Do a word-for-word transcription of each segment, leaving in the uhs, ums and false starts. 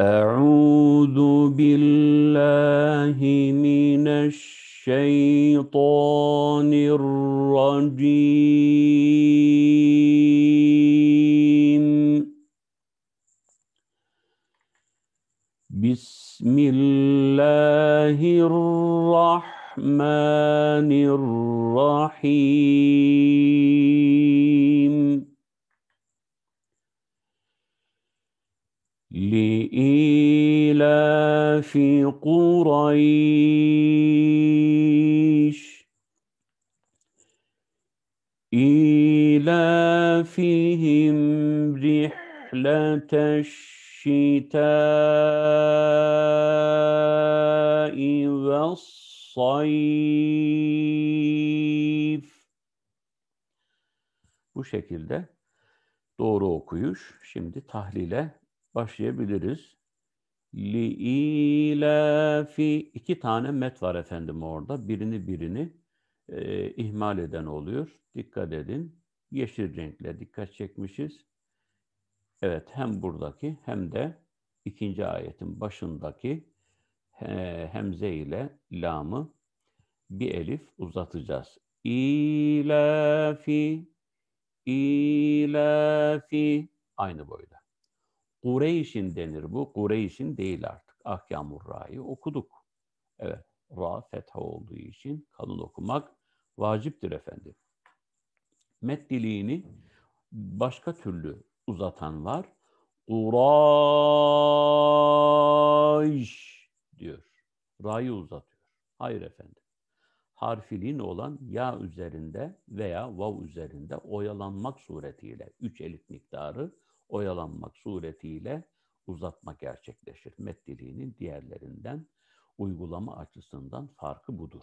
Eûzu billahi mineşşeytanirracim. Bismillahirrahmanirrahim. لِإِيلَافِ قُرَيْشٍ إِيلَافِهِمْ رِحْلَةَ الشِّتَاءِ وَالصَّيْفِ. Bu şekilde doğru okuyuş. Şimdi tahlile başlayabiliriz. Li-ilafi iki tane met var efendim orada. Birini birini e, ihmal eden oluyor. Dikkat edin. Yeşil renkle dikkat çekmişiz. Evet, hem buradaki hem de ikinci ayetin başındaki he, hemze ile lamı bir elif uzatacağız. İlafi, ilafi aynı boyda. Kureyş'in denir bu. Kureyş'in değil artık. Ahkamur Ra'yı okuduk. Evet. Ra fetha olduğu için kalın okumak vaciptir efendim. Meddiliğini başka türlü uzatan var. Kureyş diyor. Ra'yı uzatıyor. Hayır efendim. Harfiliğin olan ya üzerinde veya vav üzerinde oyalanmak suretiyle üç elif miktarı oyalanmak suretiyle uzatma gerçekleşir. Meddiliğinin diğerlerinden uygulama açısından farkı budur.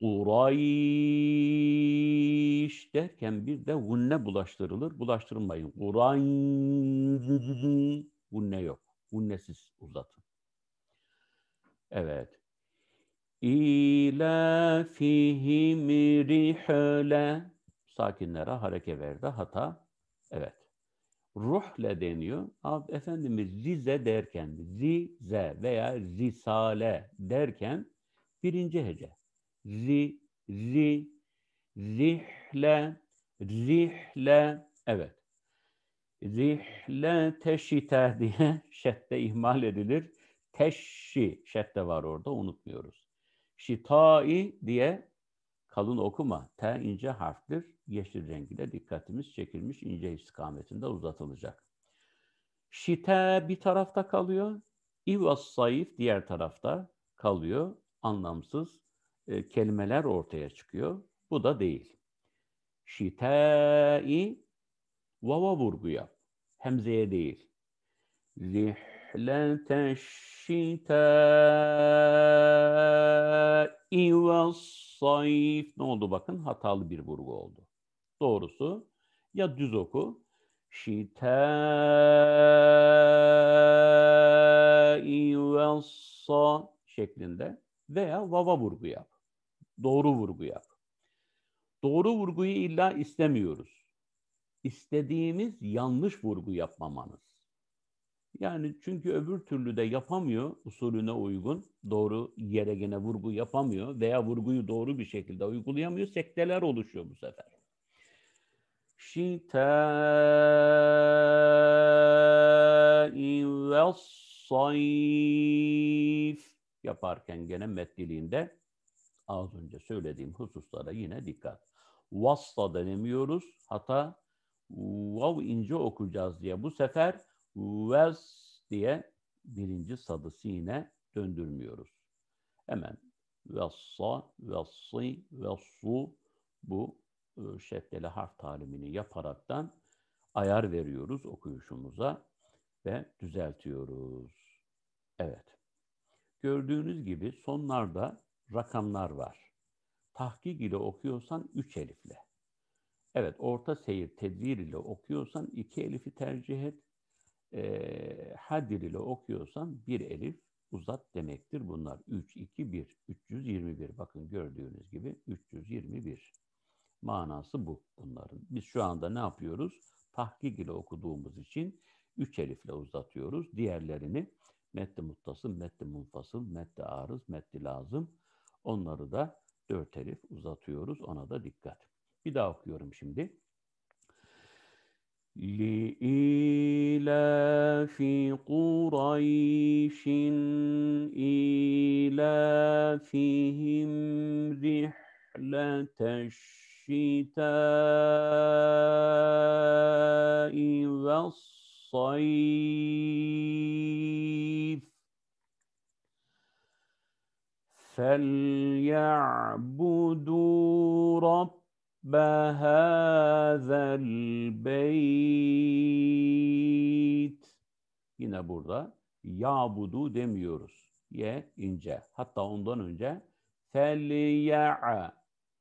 Kureyş derken bir de vunne bulaştırılır. Bulaştırmayın. Kureyş vunne yok. Vunnesiz uzatın. Evet. İlâ fihim rihle. Sakinlere hareke verdi. Hata. Evet. Ruhle deniyor. Efendimiz Rize derken, Rize veya Risale derken birinci hece. Ri, ri, rihle, rihle, evet. Rihle teşite diye şedde ihmal edilir. Teşşi, şedde var orada, unutmuyoruz. Şitai diye kalın okuma. Te ince harftir. Yeşil rengiyle dikkatimiz çekilmiş, ince istikametinde uzatılacak. Şite bir tarafta kalıyor. İvas sayif diğer tarafta kalıyor. Anlamsız e, kelimeler ortaya çıkıyor. Bu da değil. Şite-i vava vurgu yap. Hemzeye değil. Zihlete şite-i vas sayif. Ne oldu bakın? Hatalı bir vurgu oldu. Doğrusu ya düz oku. Şitâ'i vessâ şeklinde veya vava vurgu yap. Doğru vurgu yap. Doğru vurguyu illa istemiyoruz. İstediğimiz yanlış vurgu yapmamanız. Yani çünkü öbür türlü de yapamıyor usulüne uygun. Doğru yere gene vurgu yapamıyor veya vurguyu doğru bir şekilde uygulayamıyor. Sekteler oluşuyor bu sefer. Şitâ'i vessayf yaparken gene metniliğinde az önce söylediğim hususlara yine dikkat. Vasta denemiyoruz. Hata vav ince okuyacağız diye bu sefer ves diye birinci sadısine döndürmüyoruz. Hemen vessa, vessi, vessu bu şeddeli harf talimini yaparaktan ayar veriyoruz okuyuşumuza ve düzeltiyoruz. Evet. Gördüğünüz gibi sonlarda rakamlar var. Tahkik ile okuyorsan üç elifle. Evet, orta seyir tedvir ile okuyorsan iki elifi tercih et. E, hadir ile okuyorsan bir elif uzat demektir. Bunlar üç, iki, bir, üç yüz yirmi bir. Bakın gördüğünüz gibi üç yüz yirmi bir. Manası bu bunların. Biz şu anda ne yapıyoruz? Tahkik ile okuduğumuz için üç elifle uzatıyoruz. Diğerlerini metti muttasıl, metti munfasıl, metti arız, metti lazım. Onları da dört elif uzatıyoruz. Ona da dikkat. Bir daha okuyorum şimdi. لِإِلَافِ قُرَيْشٍ إِلَافِهِمْ رِحْلَةَ الشِّتَاءِ وَالصَّيْفِ فَلْيَعْبُدُوا رَبَّ بهذا البيت. Yine burada ya'budu demiyoruz. Ye ince. Hatta ondan önce felya'a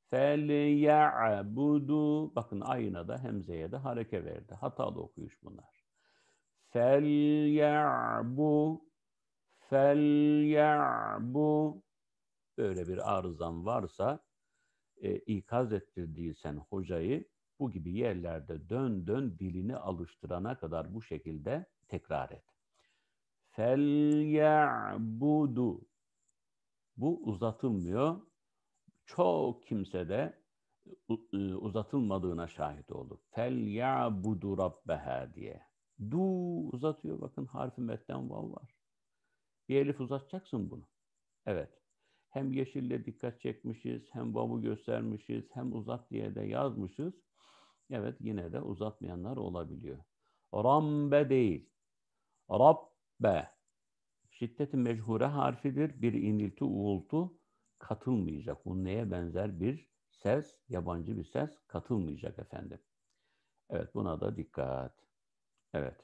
felya'budu. Bakın ayına da hemzeye de hareke verdi. Hatalı okuyuş bunlar. Felya'bu felya'bu. Böyle bir arızan varsa E, ikaz ettirdiysen hocayı bu gibi yerlerde dön dön dilini alıştırana kadar bu şekilde tekrar et. Felya'budu. Bu uzatılmıyor. Çok kimse de uzatılmadığına şahit olur. Felya'budu rabbeha diye. Du uzatıyor. Bakın harfi metten vav var. Bir elif uzatacaksın bunu. Evet. Hem yeşille dikkat çekmişiz, hem vav'u göstermişiz, hem uzat diye de yazmışız. Evet, yine de uzatmayanlar olabiliyor. Rambe değil. Rabbe. Şiddet-i mechure harfidir. Bir inilti, uğultu katılmayacak. Bu neye benzer bir ses, yabancı bir ses katılmayacak efendim. Evet, buna da dikkat. Evet.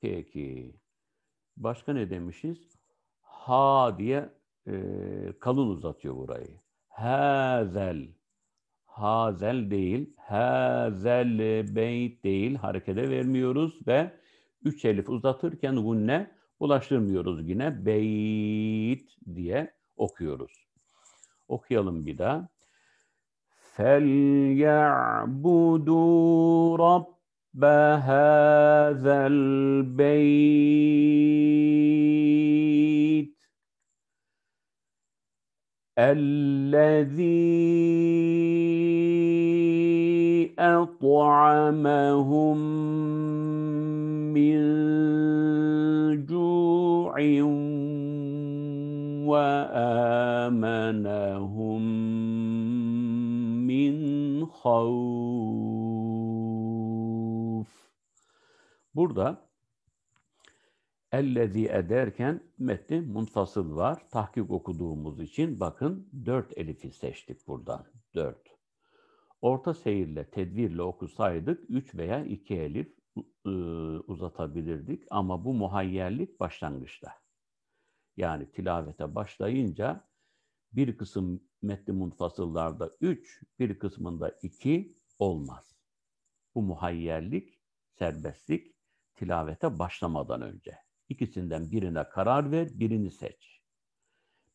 Peki. Başka ne demişiz? Ha diye e, kalın uzatıyor burayı. Hazel. Hazel değil. Hazel beyt değil. Harekete vermiyoruz ve üç elif uzatırken gunne ulaştırmıyoruz yine. Beyt diye okuyoruz. Okuyalım bir daha. Felya'budu rabbe hazel beyt. اَلَّذ۪ي اَطْعَمَهُمْ مِنْ جُوعٍ وَآمَنَهُمْ مِنْ خَوْفٍ. Burada ellezî ederken metni munfasıl var. Tahkik okuduğumuz için bakın dört elifi seçtik buradan. Dört. Orta seyirle, tedvirle okusaydık üç veya iki elif ıı, uzatabilirdik. Ama bu muhayyerlik başlangıçta. Yani tilavete başlayınca bir kısım metni munfasıllarda üç, bir kısmında iki olmaz. Bu muhayyerlik, serbestlik tilavete başlamadan önce. İkisinden birine karar ver, birini seç.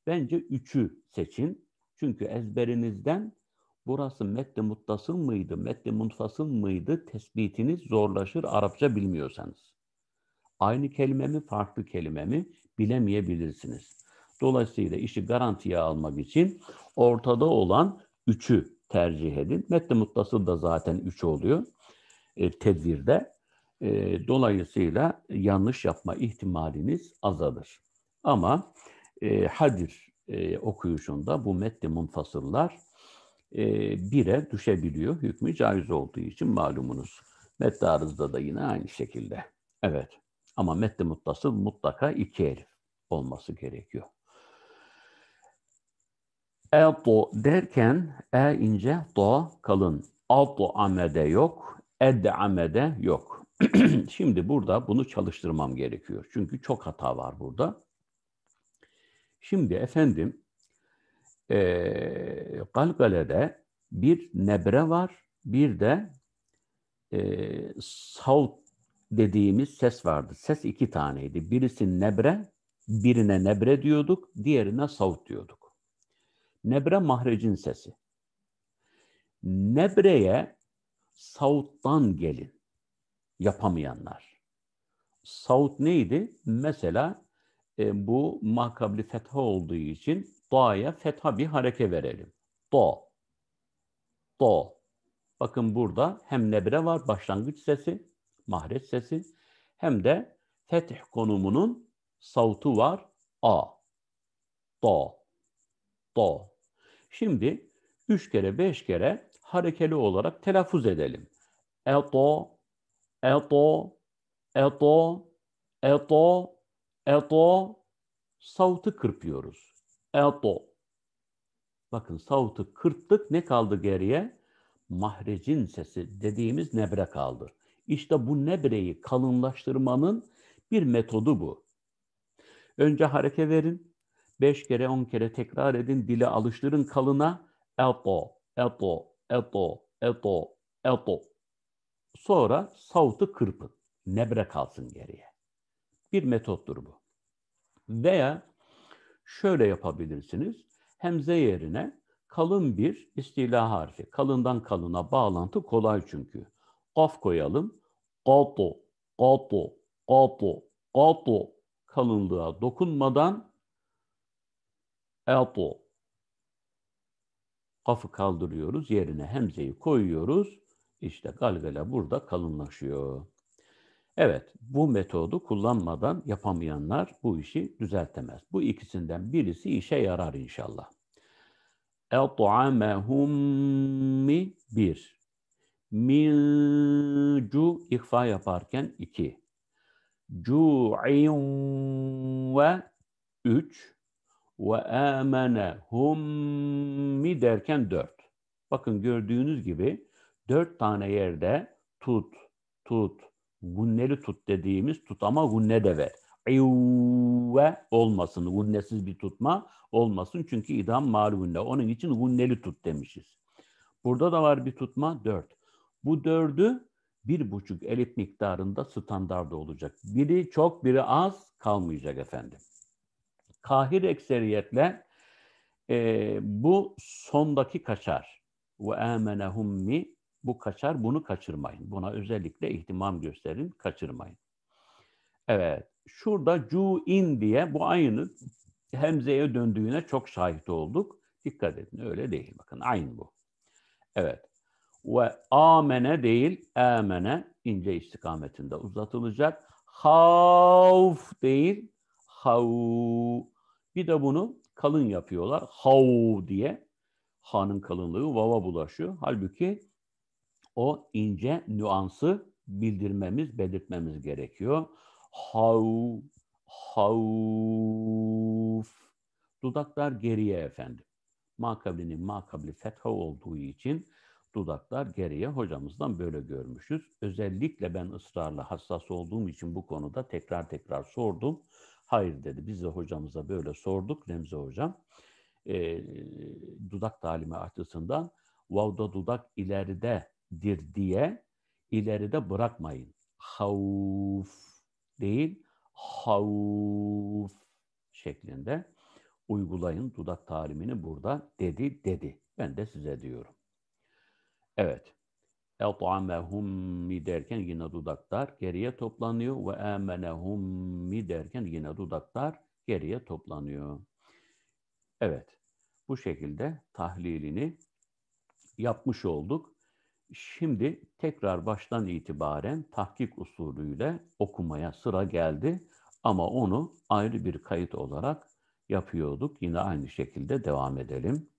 Bence üçü seçin. Çünkü ezberinizden burası metni muttasıl mıydı, metni munfasıl mıydı tespitiniz zorlaşır Arapça bilmiyorsanız. Aynı kelime mi, farklı kelime mi bilemeyebilirsiniz. Dolayısıyla işi garantiye almak için ortada olan üçü tercih edin. Metni muttasıl da zaten üç oluyor e, tedvirde. Dolayısıyla yanlış yapma ihtimaliniz azalır. Ama e, hadir e, okuyuşunda bu metni munfasıllar e, bire düşebiliyor. Hükmü caiz olduğu için malumunuz. Metni arızda da yine aynı şekilde. Evet. Ama metni muttasıl mutlaka iki elif olması gerekiyor. E'to derken e ince, to kalın. A'to amede yok. Ed amede yok. Şimdi burada bunu çalıştırmam gerekiyor. Çünkü çok hata var burada. Şimdi efendim e, Galgale'de bir nebre var. Bir de e, saut dediğimiz ses vardı. Ses iki taneydi. Birisi nebre, birine nebre diyorduk, diğerine saut diyorduk. Nebre mahrecin sesi. Nebreye sauttan gelin. yapamayanlar. Saud neydi? Mesela e, bu makabli fetha olduğu için da'ya fetha bir hareke verelim. Da. Da. Bakın burada hem nebre var, başlangıç sesi, mahreç sesi, hem de fetih konumunun sautu var. A. Da. Da. Şimdi üç kere, beş kere harekeli olarak telaffuz edelim. Eto, eto, eto, eto, eto. Sautu kırpıyoruz. Eto. Bakın sautu kırptık. Ne kaldı geriye? Mahrecin sesi dediğimiz nebre kaldı. İşte bu nebreyi kalınlaştırmanın bir metodu bu. Önce hareke verin. Beş kere, on kere tekrar edin. Dile alıştırın kalına. Eto, eto, eto, eto, eto. Sonra sautu kırpın. Nebre kalsın geriye. Bir metottur bu. Veya şöyle yapabilirsiniz. Hemze yerine kalın bir istila harfi. Kalından kalına bağlantı kolay çünkü. Kaf koyalım. Kato, kato, kato, kato. Kalınlığa dokunmadan eto. Kafı kaldırıyoruz. Yerine hemzeyi koyuyoruz. İşte galgala burada kalınlaşıyor. Evet, bu metodu kullanmadan yapamayanlar bu işi düzeltemez. Bu ikisinden birisi işe yarar inşallah. اَطْعَمَهُمْ مِ bir. مِنْ cu ihfa yaparken iki. جُعِنْ ve üç. وَآمَنَهُمْ مِ derken dört. Bakın gördüğünüz gibi dört tane yerde tut, tut, gunneli tut dediğimiz tut ama gunne de ver. İvve olmasın. Gunnesiz bir tutma olmasın. Çünkü idam mal gunne. Onun için gunneli tut demişiz. Burada da var bir tutma. Dört. Bu dördü bir buçuk elif miktarında standarda olacak. Biri çok, biri az kalmayacak efendim. Kahir ekseriyetle e, bu sondaki kaçar. Ve amenehummi. Bu kaçar, bunu kaçırmayın. Buna özellikle ihtimam gösterin, kaçırmayın. Evet, şurada cu'in diye bu aynı hemzeye döndüğüne çok şahit olduk. Dikkat edin, öyle değil. Bakın, aynı bu. Evet, ve amene değil, amene ince istikametinde uzatılacak. Havf değil, hav. Bir de bunu kalın yapıyorlar. Hav diye. Ha'nın kalınlığı vava bulaşıyor. Halbuki o ince nüansı bildirmemiz, belirtmemiz gerekiyor. Hav, havf. Dudaklar geriye efendim. Makablinin makabli fetha olduğu için dudaklar geriye. Hocamızdan böyle görmüşüz. Özellikle ben ısrarla hassas olduğum için bu konuda tekrar tekrar sordum. Hayır dedi. Biz de hocamıza böyle sorduk. Remzi hocam e, dudak talimi açısından vavda dudak ileride dir diye ileride bırakmayın. Havf değil, havf şeklinde uygulayın dudak talimini burada dedi dedi. Ben de size diyorum. Evet. Et'amehum derken yine dudaklar geriye toplanıyor ve amenehum derken yine dudaklar geriye toplanıyor. Evet. Bu şekilde tahlilini yapmış olduk. Şimdi tekrar baştan itibaren tahkik usulüyle okumaya sıra geldi. Ama onu ayrı bir kayıt olarak yapıyorduk. Yine aynı şekilde devam edelim.